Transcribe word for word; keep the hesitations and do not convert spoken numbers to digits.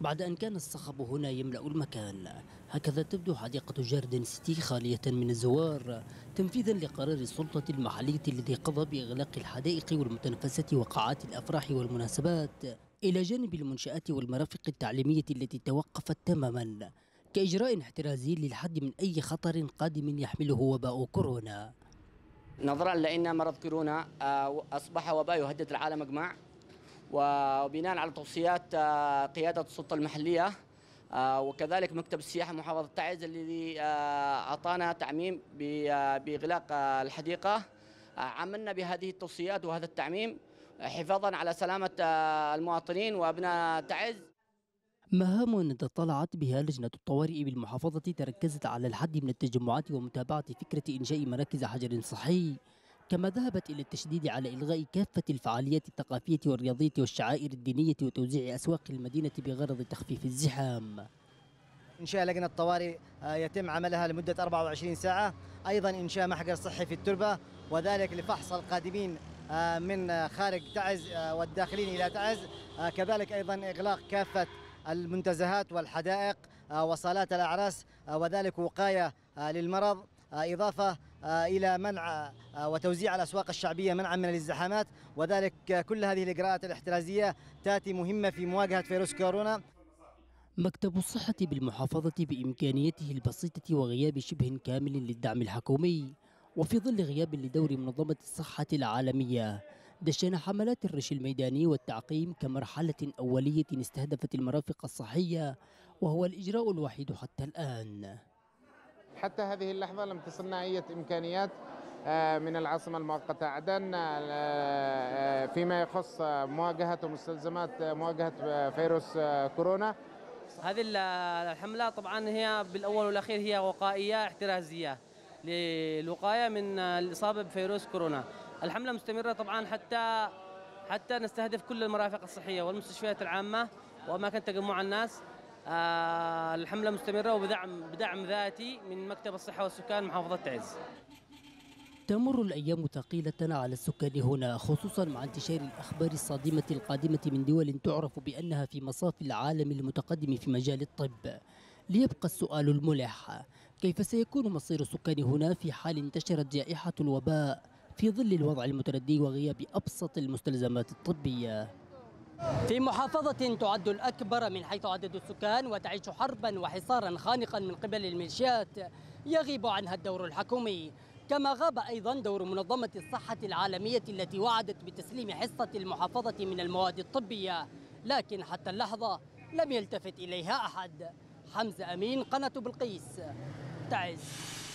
بعد أن كان الصخب هنا يملأ المكان. هكذا تبدو حديقة جاردن سيتي خالية من الزوار تنفيذا لقرار السلطة المحلية الذي قضى بإغلاق الحدائق والمتنفسات وقاعات الأفراح والمناسبات، إلى جانب المنشآت والمرافق التعليمية التي توقفت تماما كإجراء احترازي للحد من أي خطر قادم يحمله وباء كورونا. نظرا لأن مرض كورونا أصبح وباء يهدد العالم أجمع، وبناء على توصيات قيادة السلطة المحلية وكذلك مكتب السياحة محافظة تايز الذي أعطانا تعميم بإغلاق الحديقة، عملنا بهذه التوصيات وهذا التعميم حفاظا على سلامة المواطنين وأبناء تايز. مهام تطلعت بها لجنة الطوارئ بالمحافظة تركزت على الحد من التجمعات ومتابعة فكرة إنشاء مراكز حجر صحي، كما ذهبت إلى التشديد على إلغاء كافة الفعاليات الثقافية والرياضية والشعائر الدينية وتوزيع أسواق المدينة بغرض تخفيف الزحام. إنشاء لجنة الطوارئ يتم عملها لمدة أربع وعشرين ساعة، أيضا إنشاء محجر صحي في التربة وذلك لفحص القادمين من خارج تعز والداخلين إلى تعز، كذلك أيضا إغلاق كافة المنتزهات والحدائق وصالات الأعراس وذلك وقاية للمرض، إضافة إلى منع وتوزيع الأسواق الشعبية منعا من الازدحامات، وذلك كل هذه الإجراءات الاحترازية تأتي مهمة في مواجهة فيروس كورونا. مكتب الصحة بالمحافظة بإمكانيته البسيطة وغياب شبه كامل للدعم الحكومي وفي ظل غياب لدور منظمة الصحة العالمية، دشن حملات الرش الميداني والتعقيم كمرحلة أولية استهدفت المرافق الصحية، وهو الإجراء الوحيد حتى الآن. حتى هذه اللحظة لم تصلنا أي إمكانيات من العاصمة المؤقتة عدن فيما يخص مواجهة ومستلزمات مواجهة فيروس كورونا. هذه الحملة طبعا هي بالأول والأخير هي وقائية احترازية للوقاية من الإصابة بفيروس كورونا. الحملة مستمرة طبعا حتى حتى نستهدف كل المرافق الصحية والمستشفيات العامة وأماكن تجمع الناس. آه الحملة مستمرة وبدعم بدعم ذاتي من مكتب الصحة والسكان محافظة تعز. تمر الأيام ثقيلة على السكان هنا، خصوصا مع انتشار الأخبار الصادمة القادمة من دول تعرف بأنها في مصاف العالم المتقدم في مجال الطب. ليبقى السؤال الملح، كيف سيكون مصير السكان هنا في حال انتشرت جائحة الوباء في ظل الوضع المتردي وغياب أبسط المستلزمات الطبية؟ في محافظة تعد الأكبر من حيث عدد السكان وتعيش حربا وحصارا خانقا من قبل الميليشيات يغيب عنها الدور الحكومي، كما غاب أيضا دور منظمة الصحة العالمية التي وعدت بتسليم حصة المحافظة من المواد الطبية، لكن حتى اللحظة لم يلتفت إليها أحد. حمزة أمين، قناة بلقيس، تعز.